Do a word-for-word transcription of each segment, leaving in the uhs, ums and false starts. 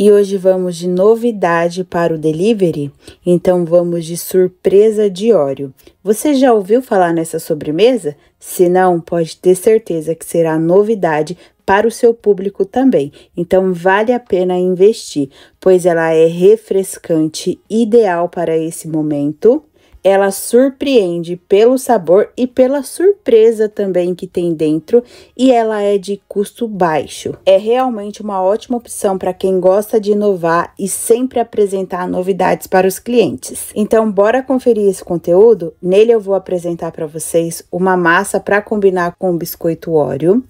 E hoje vamos de novidade para o delivery, então vamos de surpresa de Oreo. Você já ouviu falar nessa sobremesa? Se não, pode ter certeza que será novidade para o seu público também. Então vale a pena investir, pois ela é refrescante, ideal para esse momento. Ela surpreende pelo sabor e pela surpresa também que tem dentro, e ela é de custo baixo. É realmente uma ótima opção para quem gosta de inovar e sempre apresentar novidades para os clientes. Então bora conferir esse conteúdo? Nele eu vou apresentar para vocês uma massa para combinar com o biscoito Oreo.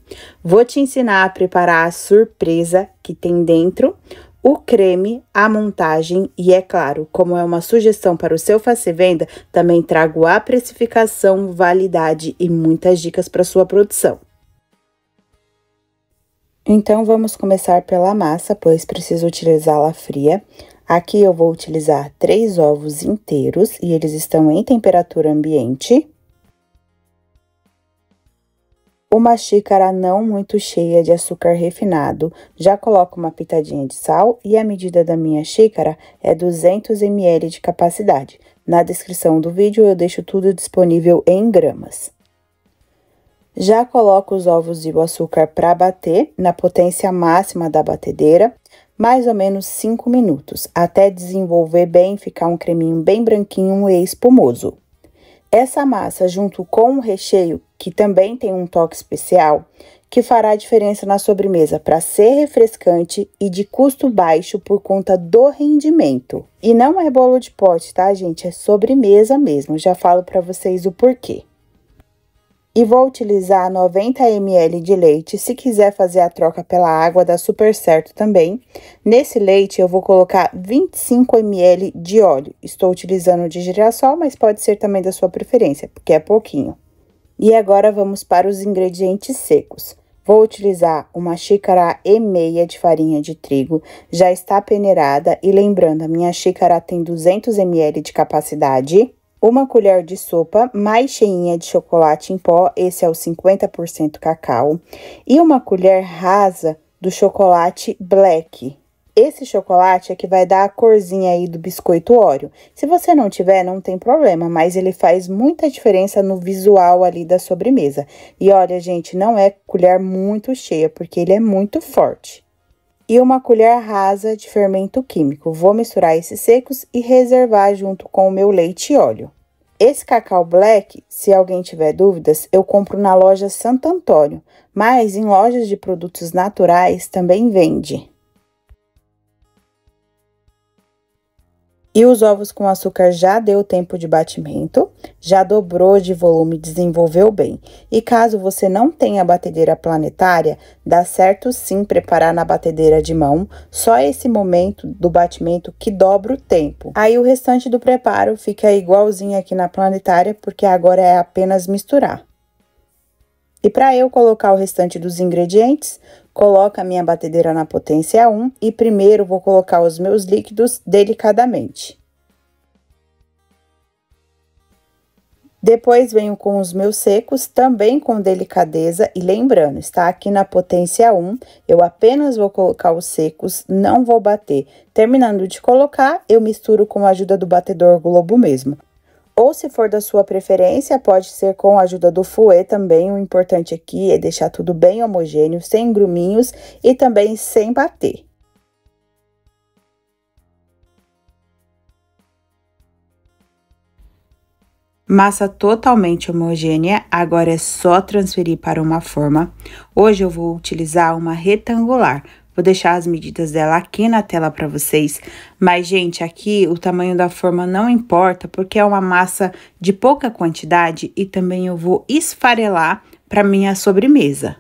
Vou te ensinar a preparar a surpresa que tem dentro, o creme, a montagem e, é claro, como é uma sugestão para o seu face-venda, também trago a precificação, validade e muitas dicas para sua produção. Então, vamos começar pela massa, pois preciso utilizá-la fria. Aqui eu vou utilizar três ovos inteiros e eles estão em temperatura ambiente. Uma xícara não muito cheia de açúcar refinado, já coloco uma pitadinha de sal e a medida da minha xícara é duzentos mililitros de capacidade. Na descrição do vídeo eu deixo tudo disponível em gramas. Já coloco os ovos e o açúcar para bater na potência máxima da batedeira, mais ou menos cinco minutos, até desenvolver bem e ficar um creminho bem branquinho e espumoso. Essa massa, junto com o recheio, que também tem um toque especial, que fará a diferença na sobremesa para ser refrescante e de custo baixo por conta do rendimento. E não é bolo de pote, tá, gente? É sobremesa mesmo, já falo para vocês o porquê. E vou utilizar noventa mililitros de leite, se quiser fazer a troca pela água dá super certo também. Nesse leite eu vou colocar vinte e cinco mililitros de óleo, estou utilizando de girassol, mas pode ser também da sua preferência, porque é pouquinho. E agora vamos para os ingredientes secos. Vou utilizar uma xícara e meia de farinha de trigo, já está peneirada e lembrando, a minha xícara tem duzentos mililitros de capacidade. Uma colher de sopa mais cheinha de chocolate em pó, esse é o cinquenta por cento cacau. E uma colher rasa do chocolate black. Esse chocolate é que vai dar a corzinha aí do biscoito Oreo. Se você não tiver, não tem problema, mas ele faz muita diferença no visual ali da sobremesa. E olha, gente, não é colher muito cheia, porque ele é muito forte. E uma colher rasa de fermento químico. Vou misturar esses secos e reservar junto com o meu leite e óleo. Esse cacau black, se alguém tiver dúvidas, eu compro na loja Santo Antônio, mas em lojas de produtos naturais também vende. E os ovos com açúcar já deu tempo de batimento, já dobrou de volume, desenvolveu bem. E caso você não tenha batedeira planetária, dá certo sim preparar na batedeira de mão, só esse momento do batimento que dobra o tempo. Aí o restante do preparo fica igualzinho aqui na planetária, porque agora é apenas misturar. E para eu colocar o restante dos ingredientes, coloco a minha batedeira na potência um e primeiro vou colocar os meus líquidos delicadamente. Depois venho com os meus secos, também com delicadeza e lembrando, está aqui na potência um, eu apenas vou colocar os secos, não vou bater. Terminando de colocar, eu misturo com a ajuda do batedor globo mesmo. Ou se for da sua preferência, pode ser com a ajuda do fouet também. O importante aqui é deixar tudo bem homogêneo, sem gruminhos e também sem bater. Massa totalmente homogênea, agora é só transferir para uma forma. Hoje eu vou utilizar uma retangular. Vou deixar as medidas dela aqui na tela para vocês, mas, gente, aqui o tamanho da forma não importa, porque é uma massa de pouca quantidade e também eu vou esfarelar para minha sobremesa.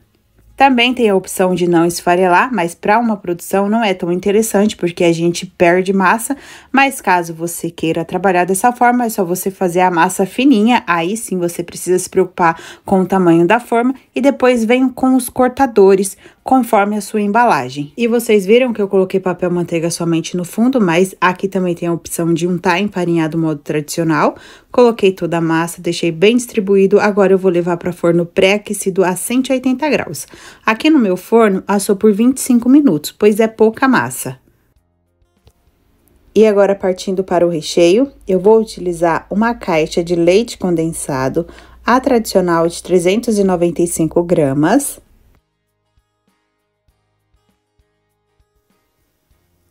Também tem a opção de não esfarelar, mas para uma produção não é tão interessante, porque a gente perde massa, mas caso você queira trabalhar dessa forma, é só você fazer a massa fininha, aí sim você precisa se preocupar com o tamanho da forma, e depois vem com os cortadores, conforme a sua embalagem. E vocês viram que eu coloquei papel manteiga somente no fundo, mas aqui também tem a opção de untar emparinhado do modo tradicional. Coloquei toda a massa, deixei bem distribuído, agora eu vou levar para forno pré-aquecido a cento e oitenta graus. Aqui no meu forno, assou por vinte e cinco minutos, pois é pouca massa. E agora, partindo para o recheio, eu vou utilizar uma caixa de leite condensado, a tradicional de trezentos e noventa e cinco gramas.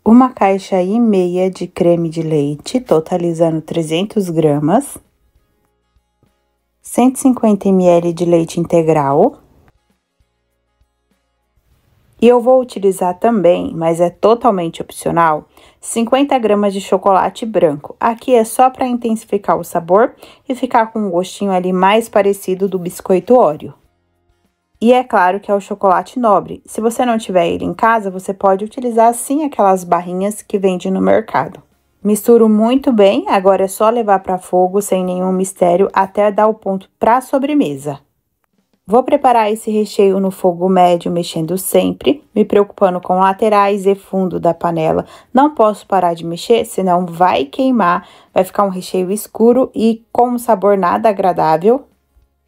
Uma caixa e meia de creme de leite, totalizando trezentas gramas. cento e cinquenta mililitros de leite integral. E eu vou utilizar também, mas é totalmente opcional, cinquenta gramas de chocolate branco. Aqui é só para intensificar o sabor e ficar com um gostinho ali mais parecido do biscoito Oreo. E é claro que é o chocolate nobre. Se você não tiver ele em casa, você pode utilizar sim aquelas barrinhas que vende no mercado. Misturo muito bem, agora é só levar para fogo sem nenhum mistério até dar o ponto para a sobremesa. Vou preparar esse recheio no fogo médio, mexendo sempre, me preocupando com laterais e fundo da panela. Não posso parar de mexer, senão vai queimar, vai ficar um recheio escuro e com um sabor nada agradável.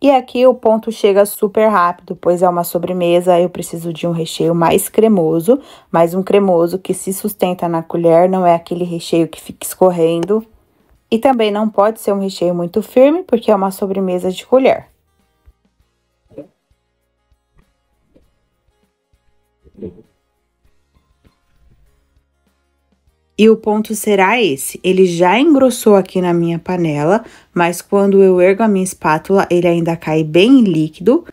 E aqui o ponto chega super rápido, pois é uma sobremesa, eu preciso de um recheio mais cremoso, mas um cremoso que se sustenta na colher, não é aquele recheio que fica escorrendo. E também não pode ser um recheio muito firme, porque é uma sobremesa de colher. E o ponto será esse, ele já engrossou aqui na minha panela, mas quando eu ergo a minha espátula, ele ainda cai bem líquido,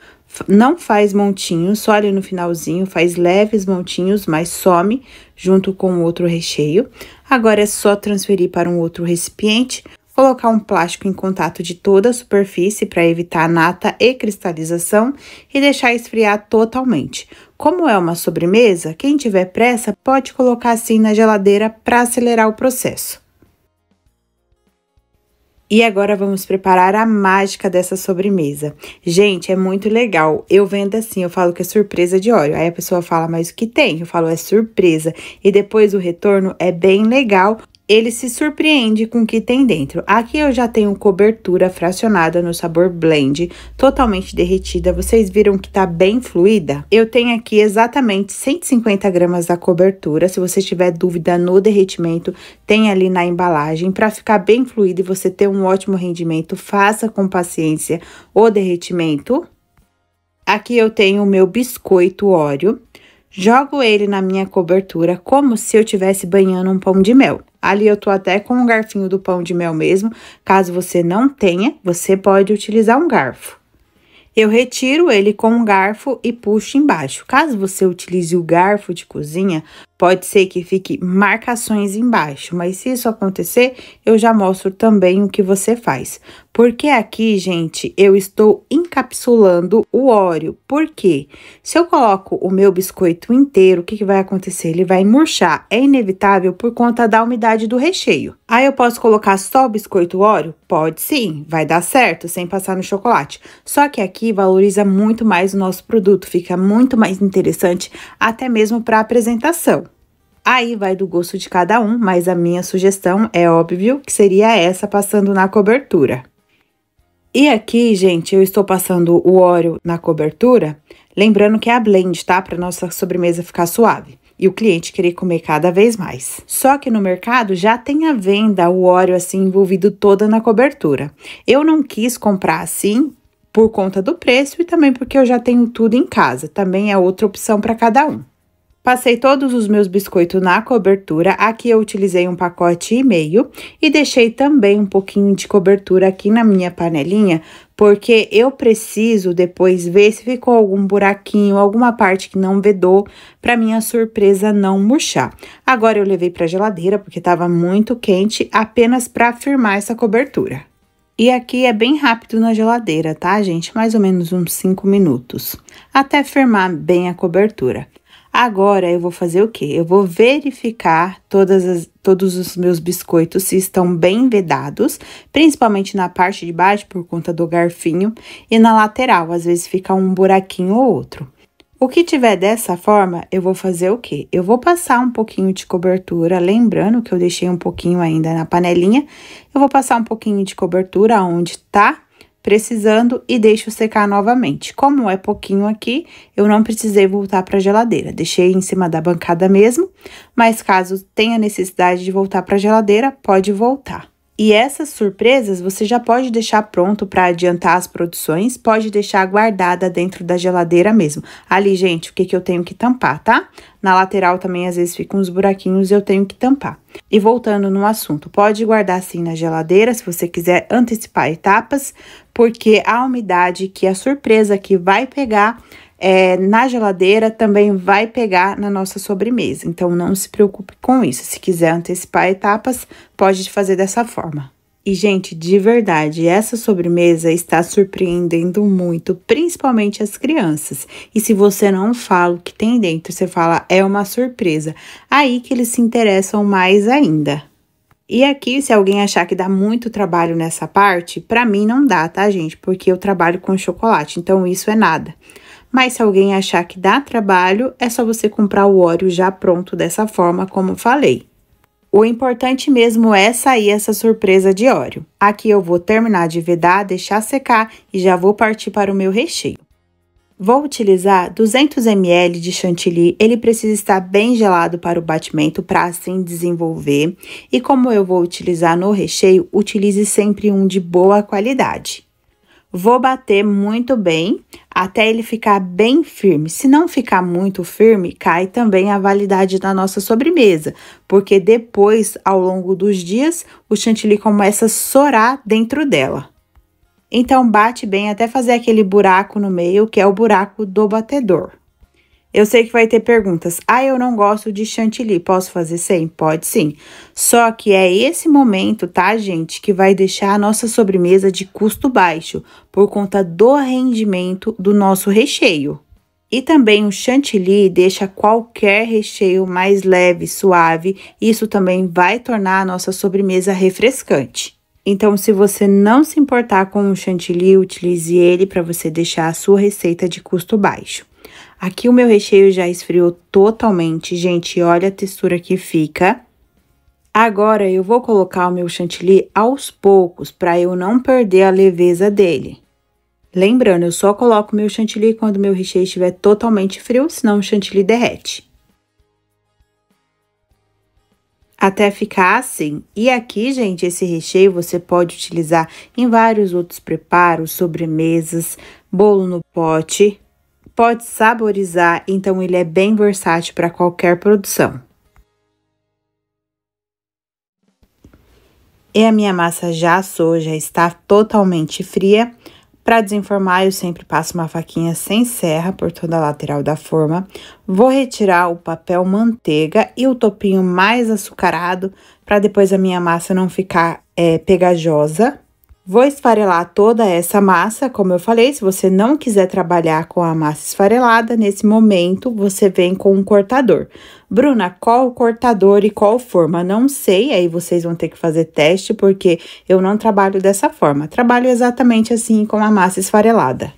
não faz montinhos, só ali no finalzinho, faz leves montinhos, mas some junto com o outro recheio. Agora é só transferir para um outro recipiente, colocar um plástico em contato de toda a superfície para evitar nata e cristalização e deixar esfriar totalmente. Como é uma sobremesa, quem tiver pressa pode colocar assim na geladeira para acelerar o processo. E agora vamos preparar a mágica dessa sobremesa. Gente, é muito legal. Eu vendo assim, eu falo que é surpresa de Oreo. Aí a pessoa fala, mas o que tem? Eu falo, é surpresa. E depois o retorno é bem legal. Ele se surpreende com o que tem dentro. Aqui eu já tenho cobertura fracionada no sabor blend, totalmente derretida. Vocês viram que tá bem fluida? Eu tenho aqui exatamente cento e cinquenta gramas da cobertura. Se você tiver dúvida no derretimento, tem ali na embalagem. Para ficar bem fluido e você ter um ótimo rendimento, faça com paciência o derretimento. Aqui eu tenho o meu biscoito Oreo. Jogo ele na minha cobertura como se eu estivesse banhando um pão de mel. Ali eu tô até com um garfinho do pão de mel mesmo. Caso você não tenha, você pode utilizar um garfo. Eu retiro ele com um garfo e puxo embaixo. Caso você utilize o garfo de cozinha, pode ser que fique marcações embaixo, mas se isso acontecer, eu já mostro também o que você faz. Porque aqui, gente, eu estou encapsulando o Oreo. Por quê? Se eu coloco o meu biscoito inteiro, o que que vai acontecer? Ele vai murchar, é inevitável por conta da umidade do recheio. Aí eu posso colocar só o biscoito Oreo? Pode sim, vai dar certo, sem passar no chocolate. Só que aqui valoriza muito mais o nosso produto, fica muito mais interessante, até mesmo para apresentação. Aí vai do gosto de cada um, mas a minha sugestão é óbvio que seria essa passando na cobertura. E aqui, gente, eu estou passando o Oreo na cobertura, lembrando que é a blend, tá? Para nossa sobremesa ficar suave e o cliente querer comer cada vez mais. Só que no mercado já tem à venda o Oreo assim envolvido toda na cobertura. Eu não quis comprar assim por conta do preço e também porque eu já tenho tudo em casa. Também é outra opção para cada um. Passei todos os meus biscoitos na cobertura, aqui eu utilizei um pacote e meio e deixei também um pouquinho de cobertura aqui na minha panelinha, porque eu preciso depois ver se ficou algum buraquinho, alguma parte que não vedou, para minha surpresa não murchar. Agora eu levei para a geladeira, porque estava muito quente, apenas para firmar essa cobertura. E aqui é bem rápido na geladeira, tá, gente? Mais ou menos uns cinco minutos, até firmar bem a cobertura. Agora, eu vou fazer o quê? Eu vou verificar todas as, todos os meus biscoitos se estão bem vedados, principalmente na parte de baixo, por conta do garfinho, e na lateral, às vezes fica um buraquinho ou outro. O que tiver dessa forma, eu vou fazer o quê? Eu vou passar um pouquinho de cobertura, lembrando que eu deixei um pouquinho ainda na panelinha, eu vou passar um pouquinho de cobertura onde tá, precisando e deixo secar novamente. Como é pouquinho aqui, eu não precisei voltar para a geladeira. Deixei em cima da bancada mesmo, mas caso tenha necessidade de voltar para a geladeira, pode voltar. E essas surpresas você já pode deixar pronto para adiantar as produções, pode deixar guardada dentro da geladeira mesmo. Ali, gente, o que que eu tenho que tampar, tá? Na lateral também, às vezes, ficam uns buraquinhos e eu tenho que tampar. E voltando no assunto, pode guardar assim na geladeira, se você quiser antecipar etapas, porque a umidade que a surpresa que vai pegar... É, na geladeira também vai pegar na nossa sobremesa, então não se preocupe com isso. Se quiser antecipar etapas, pode fazer dessa forma. E, gente, de verdade, essa sobremesa está surpreendendo muito, principalmente as crianças. E se você não fala o que tem dentro, você fala, é uma surpresa, aí que eles se interessam mais ainda. E aqui, se alguém achar que dá muito trabalho nessa parte, pra mim não dá, tá, gente? Porque eu trabalho com chocolate, então isso é nada. Mas se alguém achar que dá trabalho, é só você comprar o Oreo já pronto dessa forma, como falei. O importante mesmo é sair essa surpresa de Oreo. Aqui eu vou terminar de vedar, deixar secar e já vou partir para o meu recheio. Vou utilizar duzentos mililitros de chantilly, ele precisa estar bem gelado para o batimento, para assim desenvolver. E como eu vou utilizar no recheio, utilize sempre um de boa qualidade. Vou bater muito bem até ele ficar bem firme. Se não ficar muito firme, cai também a validade da nossa sobremesa, porque depois, ao longo dos dias, o chantilly começa a sorar dentro dela. Então, bate bem até fazer aquele buraco no meio, que é o buraco do batedor. Eu sei que vai ter perguntas. Ah, eu não gosto de chantilly, posso fazer sem? Pode sim. Só que é esse momento, tá, gente, que vai deixar a nossa sobremesa de custo baixo, por conta do rendimento do nosso recheio. E também o chantilly deixa qualquer recheio mais leve, suave. Isso também vai tornar a nossa sobremesa refrescante. Então, se você não se importar com o chantilly, utilize ele para você deixar a sua receita de custo baixo. Aqui o meu recheio já esfriou totalmente, gente, olha a textura que fica. Agora, eu vou colocar o meu chantilly aos poucos, para eu não perder a leveza dele. Lembrando, eu só coloco o meu chantilly quando o meu recheio estiver totalmente frio, senão o chantilly derrete. Até ficar assim. E aqui, gente, esse recheio você pode utilizar em vários outros preparos, sobremesas, bolo no pote. Pode saborizar, então ele é bem versátil para qualquer produção. E a minha massa já assou, já está totalmente fria. Para desenformar, eu sempre passo uma faquinha sem serra por toda a lateral da forma. Vou retirar o papel manteiga e o topinho mais açucarado, para depois a minha massa não ficar é, pegajosa. Vou esfarelar toda essa massa, como eu falei, se você não quiser trabalhar com a massa esfarelada, nesse momento você vem com um cortador. Bruna, qual cortador e qual forma? Não sei, aí vocês vão ter que fazer teste, porque eu não trabalho dessa forma. Trabalho exatamente assim com a massa esfarelada.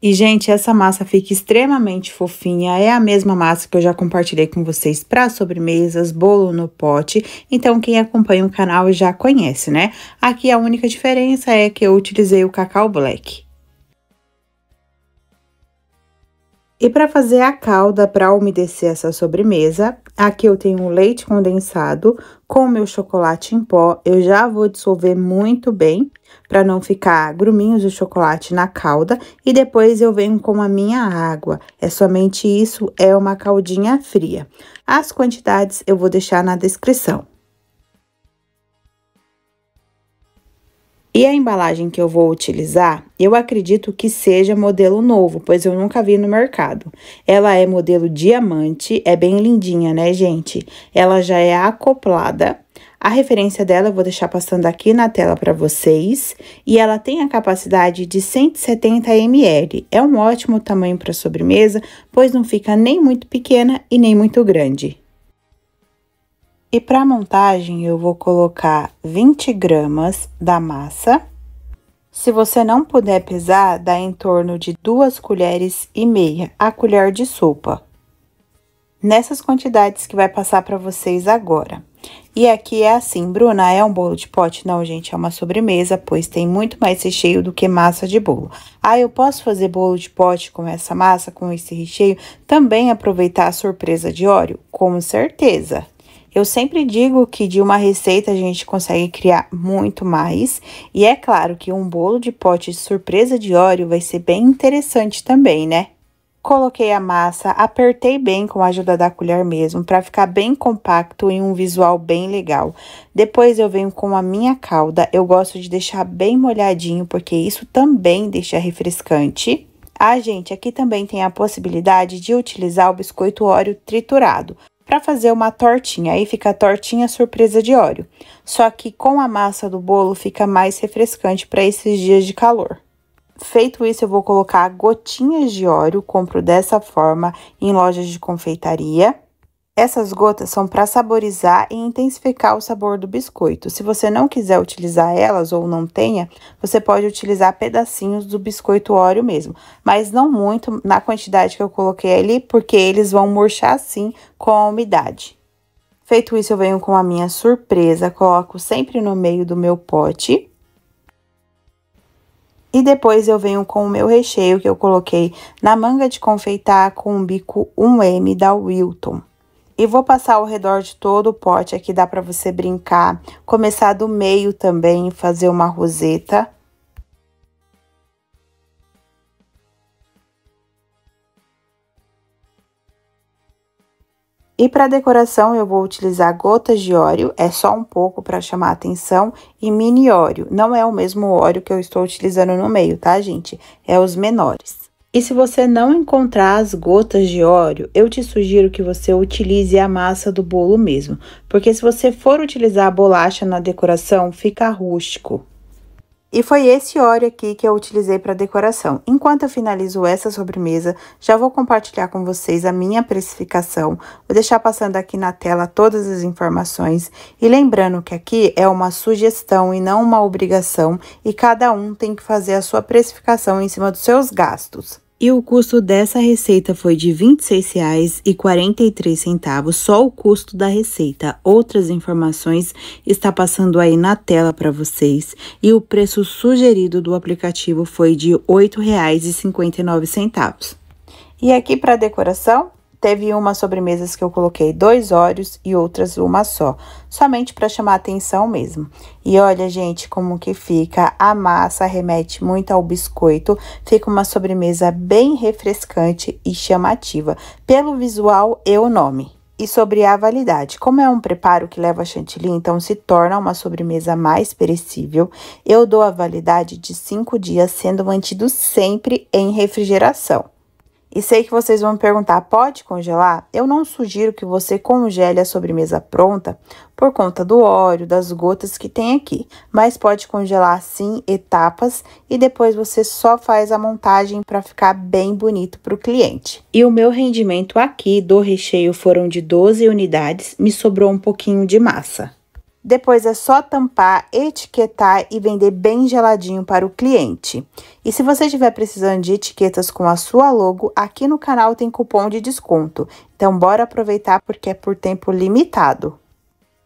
E, gente, essa massa fica extremamente fofinha, é a mesma massa que eu já compartilhei com vocês para sobremesas, bolo no pote, então quem acompanha o canal já conhece, né? Aqui a única diferença é que eu utilizei o cacau black. E para fazer a calda, para umedecer essa sobremesa, aqui eu tenho um leite condensado com o meu chocolate em pó. Eu já vou dissolver muito bem, para não ficar gruminhos de chocolate na calda. E depois eu venho com a minha água. É somente isso, é uma caldinha fria. As quantidades eu vou deixar na descrição. E a embalagem que eu vou utilizar, eu acredito que seja modelo novo, pois eu nunca vi no mercado. Ela é modelo diamante, é bem lindinha, né, gente? Ela já é acoplada. A referência dela eu vou deixar passando aqui na tela para vocês. E ela tem a capacidade de cento e setenta mililitros. É um ótimo tamanho para sobremesa, pois não fica nem muito pequena e nem muito grande. E para montagem, eu vou colocar vinte gramas da massa. Se você não puder pesar, dá em torno de duas colheres e meia, a colher de sopa. Nessas quantidades que vai passar para vocês agora. E aqui é assim, Bruna, é um bolo de pote? Não, gente, é uma sobremesa, pois tem muito mais recheio do que massa de bolo. Ah, eu posso fazer bolo de pote com essa massa, com esse recheio? Também aproveitar a surpresa de Oreo? Com certeza! Eu sempre digo que de uma receita a gente consegue criar muito mais. E é claro que um bolo de pote de surpresa de Oreo vai ser bem interessante também, né? Coloquei a massa, apertei bem com a ajuda da colher mesmo, para ficar bem compacto e um visual bem legal. Depois eu venho com a minha calda, eu gosto de deixar bem molhadinho, porque isso também deixa refrescante. Ah, gente, aqui também tem a possibilidade de utilizar o biscoito Oreo triturado, para fazer uma tortinha, aí fica a tortinha surpresa de Oreo. Só que com a massa do bolo fica mais refrescante para esses dias de calor. Feito isso, eu vou colocar gotinhas de Oreo, compro dessa forma em lojas de confeitaria. Essas gotas são para saborizar e intensificar o sabor do biscoito. Se você não quiser utilizar elas ou não tenha, você pode utilizar pedacinhos do biscoito Oreo mesmo. Mas não muito na quantidade que eu coloquei ali, porque eles vão murchar assim com a umidade. Feito isso, eu venho com a minha surpresa, coloco sempre no meio do meu pote. E depois eu venho com o meu recheio que eu coloquei na manga de confeitar com um bico um M da Wilton. E vou passar ao redor de todo o pote, aqui dá pra você brincar, começar do meio também, fazer uma roseta. E para decoração eu vou utilizar gotas de Oreo, é só um pouco para chamar a atenção, e mini Oreo. Não é o mesmo Oreo que eu estou utilizando no meio, tá, gente? É os menores. E se você não encontrar as gotas de Oreo, eu te sugiro que você utilize a massa do bolo mesmo, porque se você for utilizar a bolacha na decoração, fica rústico. E foi esse Oreo aqui que eu utilizei para decoração. Enquanto eu finalizo essa sobremesa, já vou compartilhar com vocês a minha precificação. Vou deixar passando aqui na tela todas as informações. E lembrando que aqui é uma sugestão e não uma obrigação. E cada um tem que fazer a sua precificação em cima dos seus gastos. E o custo dessa receita foi de vinte e seis reais e quarenta e três centavos, só o custo da receita. Outras informações está passando aí na tela para vocês. E o preço sugerido do aplicativo foi de oito reais e cinquenta e nove centavos. E aqui para decoração, teve umas sobremesas que eu coloquei dois Oreos e outras uma só, somente para chamar a atenção mesmo. E olha, gente, como que fica, a massa remete muito ao biscoito, fica uma sobremesa bem refrescante e chamativa, pelo visual e o nome. E sobre a validade, como é um preparo que leva chantilly, então se torna uma sobremesa mais perecível, eu dou a validade de cinco dias, sendo mantido sempre em refrigeração. E sei que vocês vão me perguntar, pode congelar? Eu não sugiro que você congele a sobremesa pronta por conta do óleo, das gotas que tem aqui. Mas pode congelar sim, etapas, e depois você só faz a montagem para ficar bem bonito para o cliente. E o meu rendimento aqui do recheio foram de doze unidades, me sobrou um pouquinho de massa. Depois é só tampar, etiquetar e vender bem geladinho para o cliente. E se você estiver precisando de etiquetas com a sua logo, aqui no canal tem cupom de desconto. Então, bora aproveitar porque é por tempo limitado.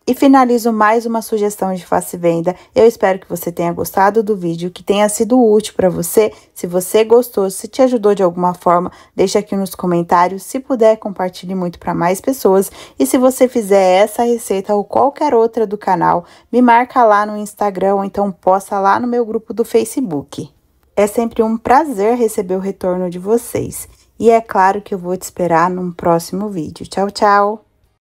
E finalizo mais uma sugestão de faça e venda. Eu espero que você tenha gostado do vídeo, que tenha sido útil para você. Se você gostou, se te ajudou de alguma forma, deixa aqui nos comentários. Se puder, compartilhe muito para mais pessoas. E se você fizer essa receita ou qualquer outra do canal, me marca lá no Instagram ou então posta lá no meu grupo do Facebook. É sempre um prazer receber o retorno de vocês. E é claro que eu vou te esperar num próximo vídeo. Tchau, tchau!